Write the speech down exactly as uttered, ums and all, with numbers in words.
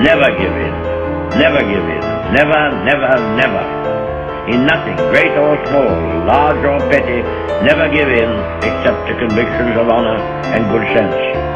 Never give in. Never give in. Never, never, never. In nothing, great or small, large or petty, never give in except to convictions of honor and good sense.